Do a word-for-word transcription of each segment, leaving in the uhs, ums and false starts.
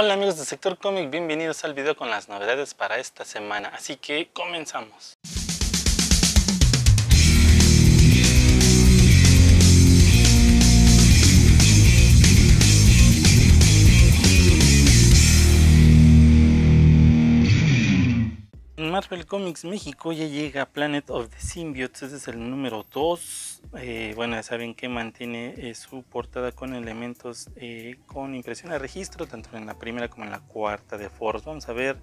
Hola amigos del sector cómic, bienvenidos al video con las novedades para esta semana, así que comenzamos. Marvel Comics México ya llega a Planet of the Symbiotes, este es el número dos. Eh, bueno, ya saben que mantiene eh, su portada con elementos eh, con impresión a registro, tanto en la primera como en la cuarta de Force. Vamos a ver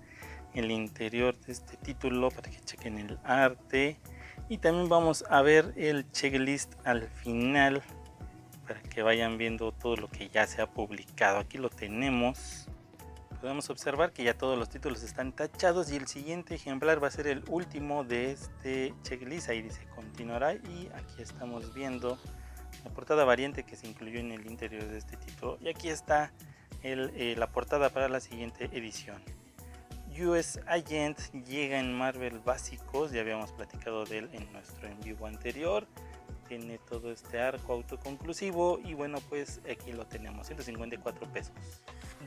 el interior de este título para que chequen el arte. Y también vamos a ver el checklist al final para que vayan viendo todo lo que ya se ha publicado. Aquí lo tenemos. Podemos observar que ya todos los títulos están tachados y el siguiente ejemplar va a ser el último de este checklist. Ahí dice continuará y aquí estamos viendo la portada variante que se incluyó en el interior de este título. Y aquí está el, eh, la portada para la siguiente edición. U S Agent llega en Marvel Básicos, ya habíamos platicado de él en nuestro en vivo anterior. Tiene todo este arco autoconclusivo y bueno, pues aquí lo tenemos, ciento cincuenta y cuatro pesos.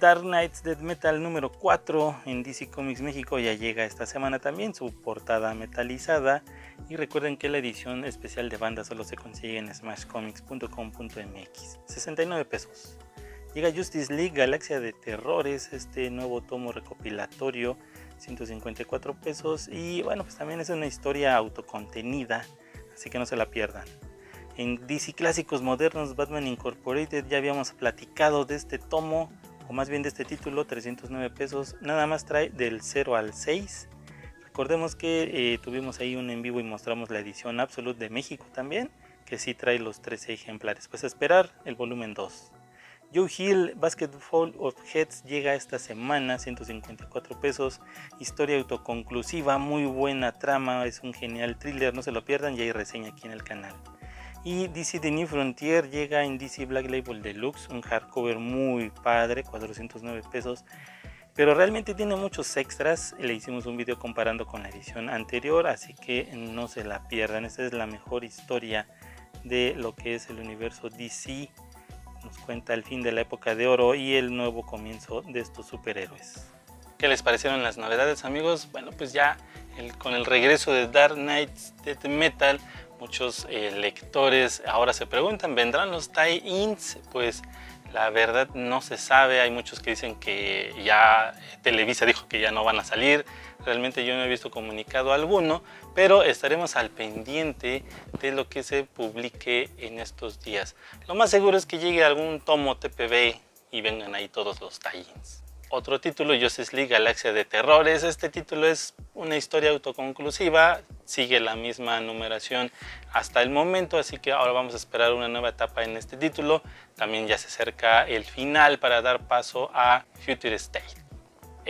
Dark Knights Death Metal número cuatro en D C Comics México ya llega esta semana también, su portada metalizada. Y recuerden que la edición especial de banda solo se consigue en smash comics punto com punto m x, sesenta y nueve pesos. Llega Justice League Galaxia de Terrores, este nuevo tomo recopilatorio, ciento cincuenta y cuatro pesos. Y bueno, pues también es una historia autocontenida, así que no se la pierdan. En D C Clásicos Modernos, Batman Incorporated, ya habíamos platicado de este tomo, o más bien de este título, trescientos nueve pesos. Nada más trae del cero al seis. Recordemos que eh, tuvimos ahí un en vivo y mostramos la edición Absolute de México también, que sí trae los trece ejemplares. Pues a esperar el volumen dos. Joe Hill, Basketball of Heads, llega esta semana, ciento cincuenta y cuatro pesos. Historia autoconclusiva, muy buena trama, es un genial thriller, no se lo pierdan, ya hay reseña aquí en el canal. Y D C The New Frontier llega en D C Black Label Deluxe, un hardcover muy padre, cuatrocientos nueve pesos. Pero realmente tiene muchos extras, le hicimos un video comparando con la edición anterior, así que no se la pierdan. Esta es la mejor historia de lo que es el universo D C. Nos cuenta el fin de la época de oro y el nuevo comienzo de estos superhéroes. ¿Qué les parecieron las novedades, amigos? Bueno, pues ya el, con el regreso de Dark Knights Death Metal, muchos eh, lectores ahora se preguntan, ¿vendrán los tie-ins? Pues la verdad no se sabe, hay muchos que dicen que ya Televisa dijo que ya no van a salir, realmente yo no he visto comunicado alguno, pero estaremos al pendiente de lo que se publique en estos días. Lo más seguro es que llegue algún tomo T P B y vengan ahí todos los tie-ins. Otro título, Justice League Galaxia de Terrores. Este título es una historia autoconclusiva, sigue la misma numeración hasta el momento, así que ahora vamos a esperar una nueva etapa en este título. También ya se acerca el final para dar paso a Future State.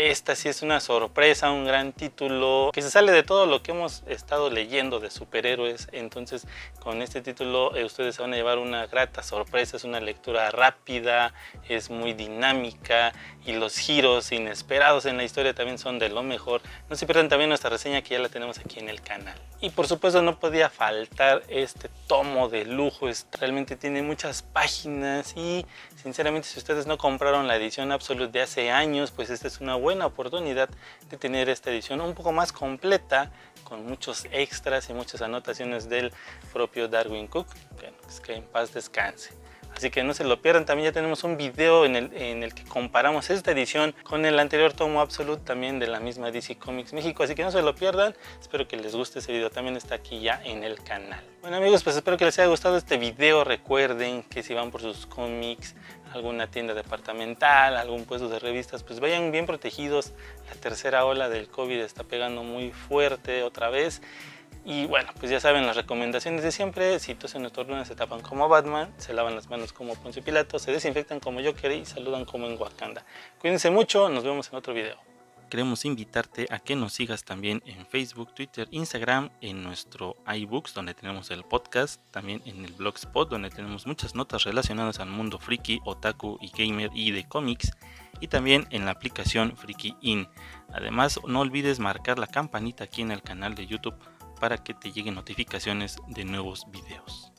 Esta sí es una sorpresa, un gran título que se sale de todo lo que hemos estado leyendo de superhéroes. Entonces con este título eh, ustedes se van a llevar una grata sorpresa. Es una lectura rápida, es muy dinámica y los giros inesperados en la historia también son de lo mejor. No se pierdan también nuestra reseña que ya la tenemos aquí en el canal. Y por supuesto no podía faltar este tomo de lujo, realmente tiene muchas páginas y sinceramente si ustedes no compraron la edición Absolute de hace años, pues esta es una buena buena oportunidad de tener esta edición un poco más completa con muchos extras y muchas anotaciones del propio Darwin Cook, bueno, es que en paz descanse, así que no se lo pierdan. También ya tenemos un video en el, en el que comparamos esta edición con el anterior tomo Absolute también de la misma D C Comics México, así que no se lo pierdan. Espero que les guste ese video, también está aquí ya en el canal. Bueno amigos, pues espero que les haya gustado este video. Recuerden que si van por sus cómics, alguna tienda departamental, algún puesto de revistas, pues vayan bien protegidos. La tercera ola del COVID está pegando muy fuerte otra vez. Y bueno, pues ya saben las recomendaciones de siempre. Si tosen o estornudan, se tapan como Batman, se lavan las manos como Poncio Pilato, se desinfectan como Joker y saludan como en Wakanda. Cuídense mucho, nos vemos en otro video. Queremos invitarte a que nos sigas también en Facebook, Twitter, Instagram, en nuestro iBooks donde tenemos el podcast, también en el Blogspot donde tenemos muchas notas relacionadas al mundo friki, otaku y gamer y de cómics, y también en la aplicación Freaky In. Además no olvides marcar la campanita aquí en el canal de YouTube para que te lleguen notificaciones de nuevos videos.